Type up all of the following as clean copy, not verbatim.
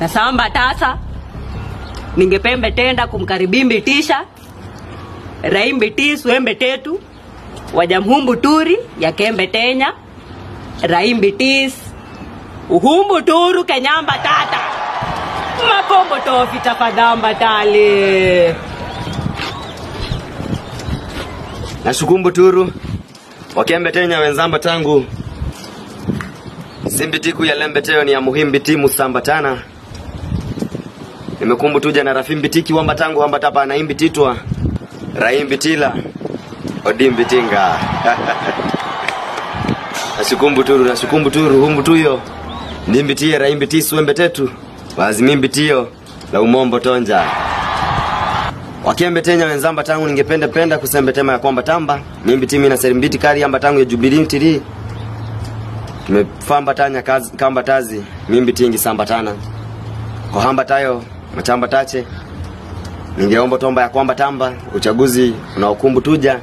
Nasamba tasa ningepembe tenda kumkaribimbi tisha raimbi tisu embe tetu wajamhumbu turi ya kembe tenya raimbi tis uhumbu turu kenyamba tata makombo tofi tafadhamba tali nashukumbu turu wakembe tenya wenzamba tangu simbitiku ya lembeteo ni ya muhimbi timu sambatana nimekumbu tuja na rafimbitiki wamba tangu wamba tapa na imbititwa raimbitila odimbitinga nasukumbu turu humbu tuyo nimbitie raimbitisu wembetetu wazimimbitio la umombo tonja wakiembetenya wenzamba tangu ningependa penda kusembetema ya kwamba tamba nimbitimi na serimbiti kari yamba tangu ya jubilintiri tumefamba tanya kamba tazi mimbitingi sambatana kwa hamba tayo machamba tache ningeomba tomba ya kwamba tamba uchaguzi unaokumbu tuja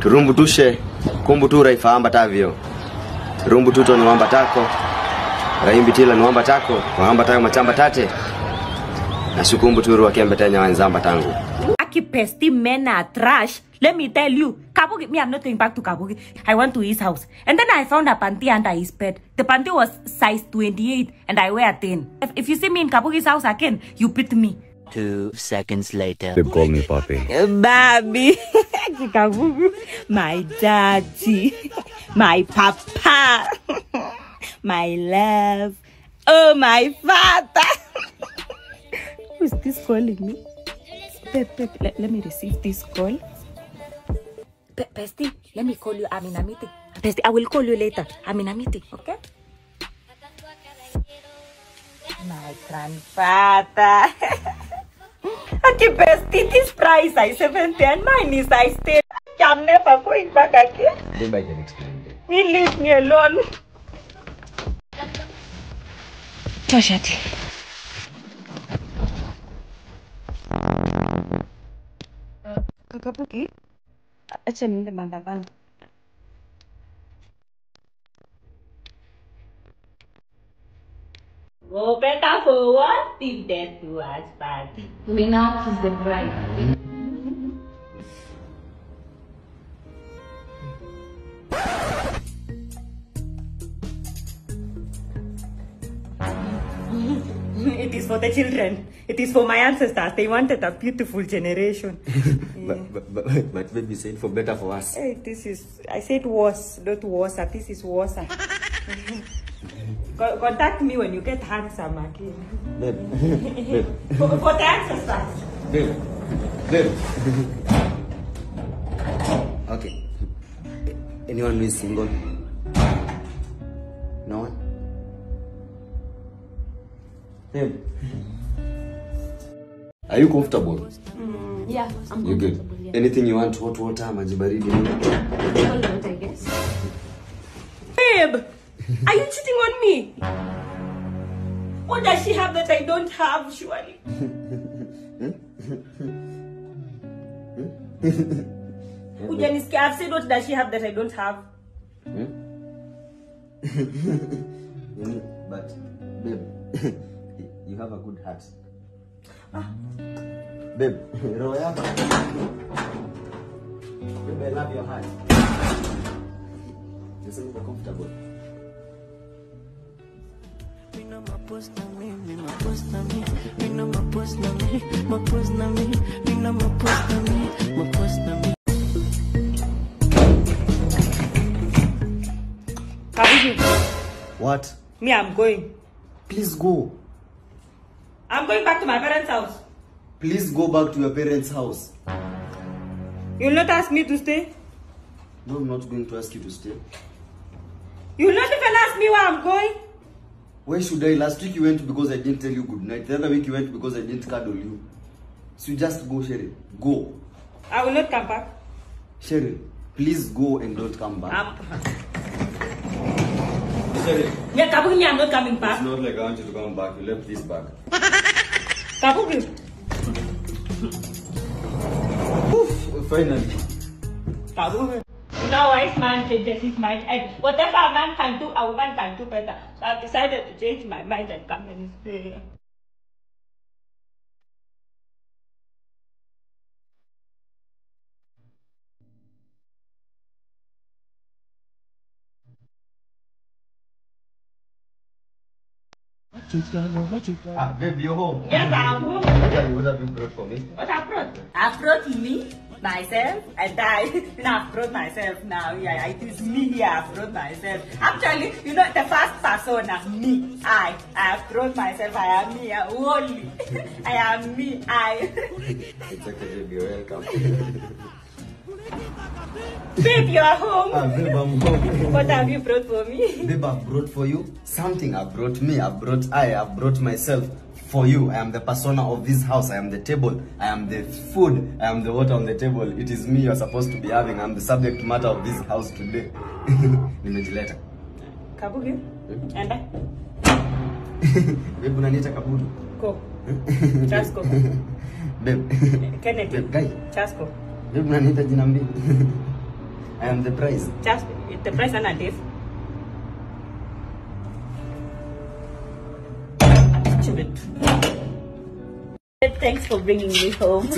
turumbu tushe kumbu tura ifahamba tavyo rumbu tuto ni wamba tako raimbi tila ni wamba tako kwa hamba tayo machamba tate na shukumbu turu wakembe tanya wanzamba tangu akipesti mena trash. Let me tell you, Kabugi, me, I'm not going back to Kabugi. I went to his house. And then I found a panty under his bed. The panty was size 28 and I wear 10. If you see me in Kabugi's house again, you beat me. 2 seconds later. They call me Papi. Baby. Kabugi. My daddy. My papa. My love. Oh, my father. Who's this calling me? Let me receive this call. Bestie, let me call you. I'm in a meeting. Bestie, I will call you later. I'm in a meeting, okay? My grandfather. Okay, bestie, this price I 70 and mine is I stay. I'm never going back again. Then I can explain it. You leave me alone. Toshati. Kabugi? It's a minute, Mandavan. Go better for what? Till death do us part. Minat is the bride. It is for the children. It is for my ancestors. They wanted a beautiful generation. But when we said for better for us. This is, I said worse, not worse. This is worse. Contact me when you get handsome again. Babe. For the ancestors. Babe. Okay. Anyone who is single? No one? Babe. Are you comfortable? Yeah, I'm good. You're good. Yeah. Anything you want, hot water, maji baridi. Cold water, I guess. Babe, are you cheating on me? What does she have that I don't have, surely? Ujaniske, I've said what does she have that I don't have. But, babe, you have a good heart. Ah. Babe, Roya. Babe, I love your heart. You're so comfortable. We know my post na me, my post na me. We know my post na me, my post na me. We know my post na me, my post na me. Kabugi. What? Me, I'm going. Please go. I'm going back to my parents' house. Please go back to your parents' house. You'll not ask me to stay? No, I'm not going to ask you to stay. You'll not even ask me where I'm going? Where should I? Last week you went because I didn't tell you good night. The other week you went because I didn't cuddle you. So just go, Cheryl. Go. I will not come back. Cheryl, please go and don't come back. Cheryl. Yeah, Kabugi, I'm not coming back. It's not like I want you to come back. You left this back. Kabugi. Oof, finally. not wise man changes his mind, and whatever a man can do, a woman can do better. So I've decided to change my mind and come and stay here. Babe, you're home. Yes, I'm home. What have you brought for me? What I brought? I brought me, myself, and I. You know, I brought myself now. Yeah, it is me here. I brought myself. Actually, you know, the first persona, me, I have brought myself. I am me. Only. I am me. I. It's okay, babe. You're welcome. Babe, you are home. Babe, I'm home. What have you brought for me? Babe, I've brought for you something. I've brought me, I've brought myself for you. I am the persona of this house. I am the table. I am the food. I am the water on the table. It is me you're supposed to be having. I'm the subject matter of this house today. Nimetileta. Kabugi? And I? Babe, unaniita kabugi. Go. Chasko. Babe. Kennedy. Babe, guy. Chasko. I am the price. Just the price and a diff. Thanks for bringing me home. I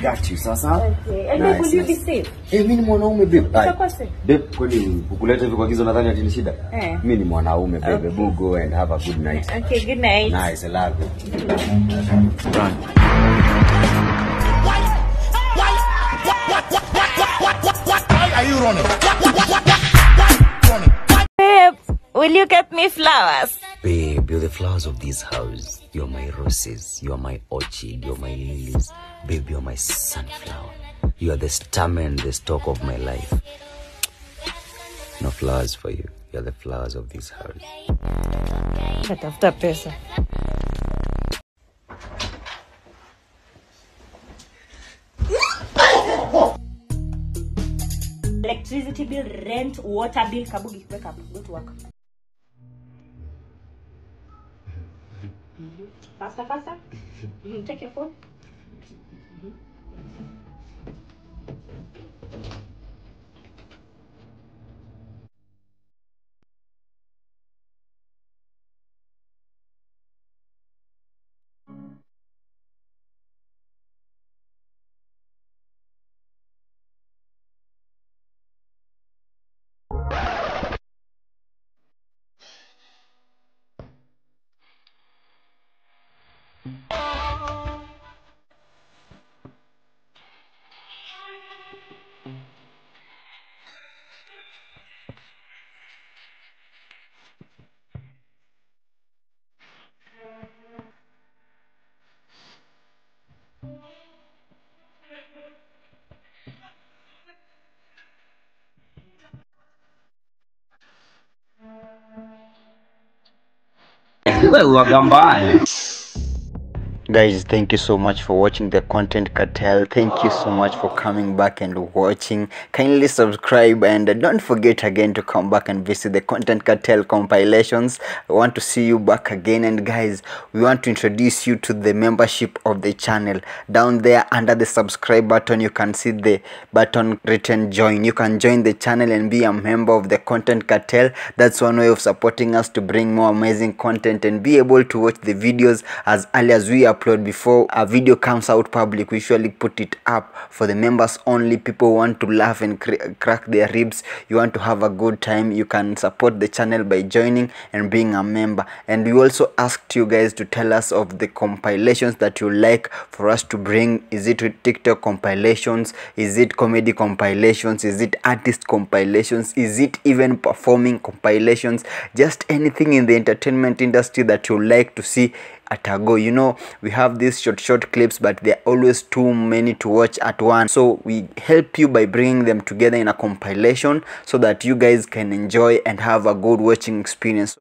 got you, Sasa. Okay. And nice, will you be safe? Hey, babe. Go and have a good night. Okay, good night. Nice, I love you. Run. Why are you running? Babe, will you get me flowers? Babe, you're the flowers of this house. You're my roses, you're my orchid, you're my lilies. Babe, you're my sunflower. You are the stamina and the stock of my life. No flowers for you. You're the flowers of this house. But after pesa. Electricity bill, rent, water bill. Kabugi, wake up, go to work. Mm-hmm. Faster, faster. Mm-hmm. Take your phone. Mm-hmm. Guys, thank you so much for watching the Kontent Kartel. Thank you so much for coming back and watching. Kindly subscribe, and don't forget again to come back and visit the Kontent Kartel compilations. I want to see you back again. And guys, we want to introduce you to the membership of the channel. Down there under the subscribe button, you can see the button written join. You can join the channel and be a member of the Kontent Kartel. That's one way of supporting us to bring more amazing content and be able to watch the videos as early as we are upload before a video comes out public. We usually put it up for the members only. People want to laugh and crack their ribs. You want to have a good time, you can support the channel by joining and being a member. And we also asked you guys to tell us of the compilations that you like for us to bring. Is it TikTok compilations? Is it comedy compilations? Is it artist compilations? Is it even performing compilations? Just anything in the entertainment industry that you like to see at a go. You know, we have these short clips, but they're always too many to watch at once. So we help you by bringing them together in a compilation so that you guys can enjoy and have a good watching experience.